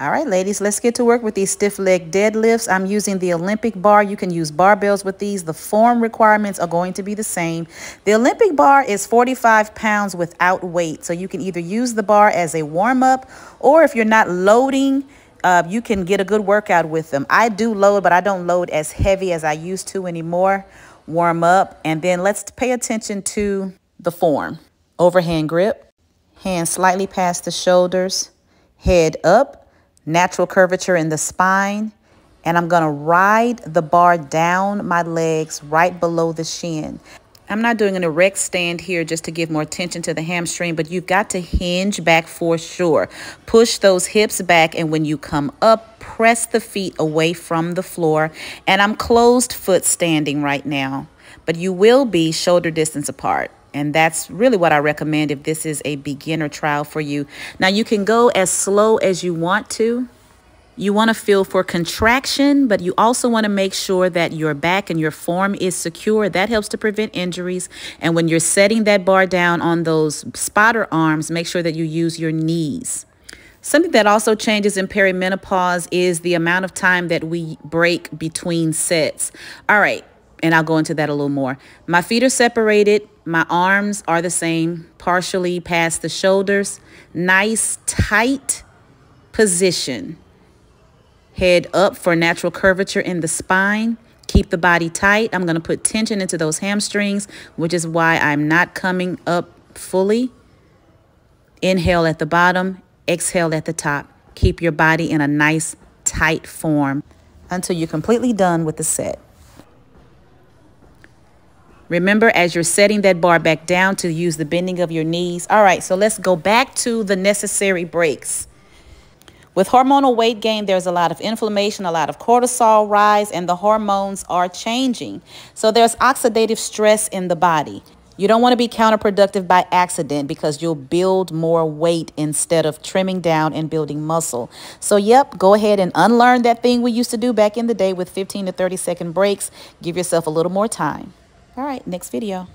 All right, ladies, let's get to work with these stiff leg deadlifts. I'm using the Olympic bar. You can use barbells with these. The form requirements are going to be the same. The Olympic bar is 45 pounds without weight. So you can either use the bar as a warm up, or if you're not loading, you can get a good workout with them. I do load, but I don't load as heavy as I used to anymore. Warm up, and then let's pay attention to the form. Overhand grip, hands slightly past the shoulders, head up. Natural curvature in the spine, and I'm gonna ride the bar down my legs right below the shin. I'm not doing an erect stand here just to give more tension to the hamstring, but you've got to hinge back for sure. Push those hips back, and when you come up, press the feet away from the floor. And I'm closed foot standing right now, but you will be shoulder distance apart. And that's really what I recommend if this is a beginner trial for you. Now, you can go as slow as you want to. You want to feel for contraction, but you also want to make sure that your back and your form is secure. That helps to prevent injuries. And when you're setting that bar down on those spotter arms, make sure that you use your knees. Something that also changes in perimenopause is the amount of time that we break between sets. All right. And I'll go into that a little more. My feet are separated. My arms are the same, partially past the shoulders. Nice, tight position. Head up for natural curvature in the spine. Keep the body tight. I'm going to put tension into those hamstrings, which is why I'm not coming up fully. Inhale at the bottom. Exhale at the top. Keep your body in a nice, tight form until you're completely done with the set. Remember, as you're setting that bar back down, to use the bending of your knees. All right, so let's go back to the necessary breaks. With hormonal weight gain, there's a lot of inflammation, a lot of cortisol rise, and the hormones are changing. So there's oxidative stress in the body. You don't want to be counterproductive by accident, because you'll build more weight instead of trimming down and building muscle. So, yep, go ahead and unlearn that thing we used to do back in the day with 15- to 30-second breaks. Give yourself a little more time. All right, next video.